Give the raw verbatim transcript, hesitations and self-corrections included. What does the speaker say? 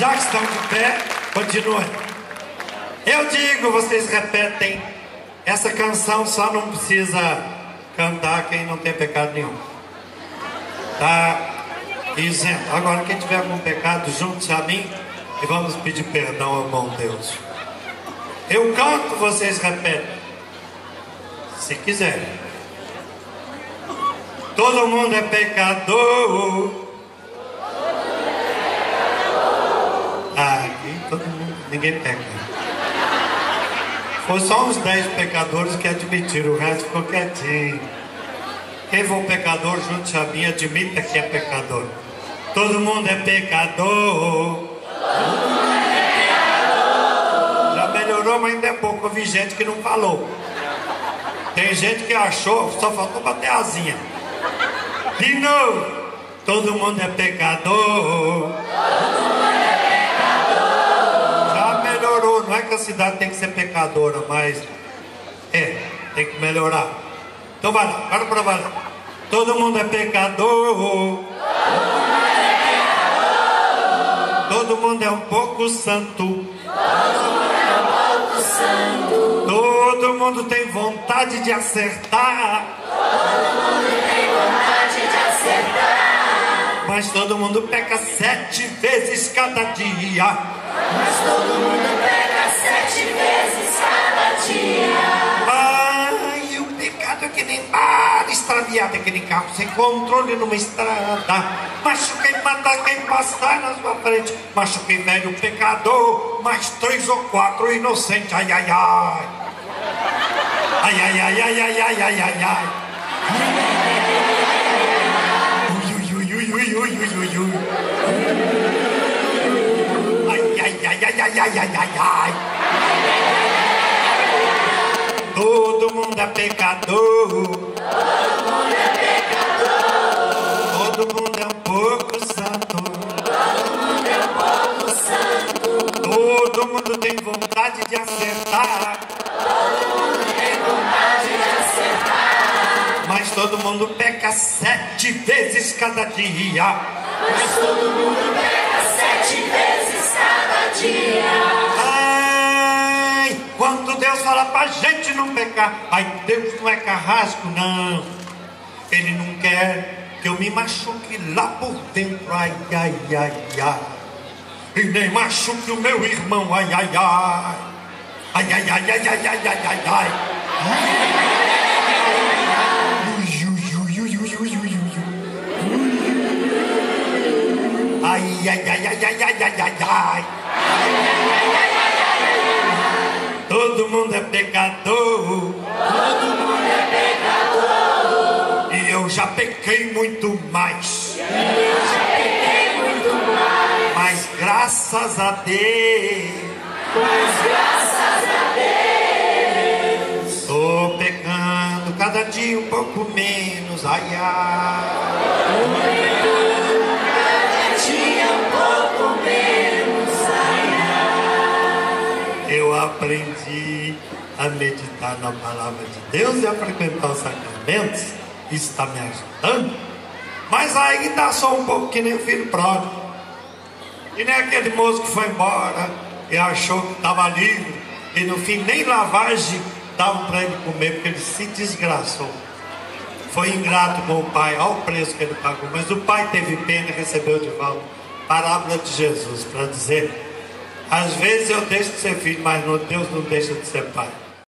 Já que estão de pé, continuem. Eu digo, vocês repetem. Essa canção só não precisa cantar quem não tem pecado nenhum. Tá? Isento. Agora, quem tiver algum pecado, junte-se a mim e vamos pedir perdão ao bom Deus. Eu canto, vocês repetem. Se quiserem. Todo mundo é pecador. Ah, aqui todo mundo, ninguém peca. Foi só uns dez pecadores que admitiram, o resto ficou quietinho. Quem for pecador, junte-se a mim, admita que é pecador. Todo mundo é pecador. Mas ainda é pouco, eu vi gente que não falou. Tem gente que achou, só faltou bater asinha. De novo, todo mundo é pecador. Todo mundo é pecador. Já melhorou, não é que a cidade tem que ser pecadora, mas é, tem que melhorar. Então vai lá, para pra valer. Todo mundo é pecador. Todo mundo é pecador. Todo mundo é um pouco santo. Santo. Todo mundo tem vontade de acertar. Todo mundo tem vontade de acertar. Mas todo mundo peca sete vezes cada dia. Mas todo mundo peca sete vezes cada dia. Ai, o pecado é que nem mar, extraviado é que nem carro sem controle numa estrada. Machuca e mata quem passar na sua frente. Machuca e velho pecador. Mais três ou quatro inocentes, ai, ai, ai. Ai, ai, ai, ai, ai, ai, ai, ai, ai. Ui, ui, ui, ui, ui, ui, ui. Ai, ai, ai, ai, ai, ai, ai, ai, ai. Todo mundo é pecador. Todo mundo é pecador. Todo mundo é um pouco santo. Todo mundo tem vontade de acertar. Todo mundo tem vontade de acertar. Mas todo mundo peca sete vezes cada dia. Mas todo mundo peca sete vezes cada dia. Ai, quando Deus fala pra gente não pecar. Ai, Deus não é carrasco, não. Ele não quer que eu me machuque lá por dentro. Ai, ai, ai, ai. E nem machuque o meu irmão, ai, ai, ai. Ai, ai, ai, ai, ai, ai, ai, ai, ai. Ai, ai, ai, ai, ai, ai, ai, ai, ai. Todo mundo é pecador. Todo mundo é pecador. E eu já pequei muito mais. Eu já pequei muito mais. Mas graças a Deus, mas graças a Deus, tô pecando cada dia um pouco menos, ai, ai. Tô pecando cada dia um pouco menos, ai, ai. Eu aprendi a meditar na palavra de Deus e a frequentar os sacramentos, isso está me ajudando, mas ainda sou um pouco que nem o filho pródigo. E nem aquele moço que foi embora e achou que estava livre. E no fim nem lavagem dava para ele comer, porque ele se desgraçou. Foi ingrato com o pai, olha o preço que ele pagou. Mas o pai teve pena e recebeu de volta. Parábola de Jesus para dizer: às vezes eu deixo de ser filho, mas Deus não deixa de ser pai.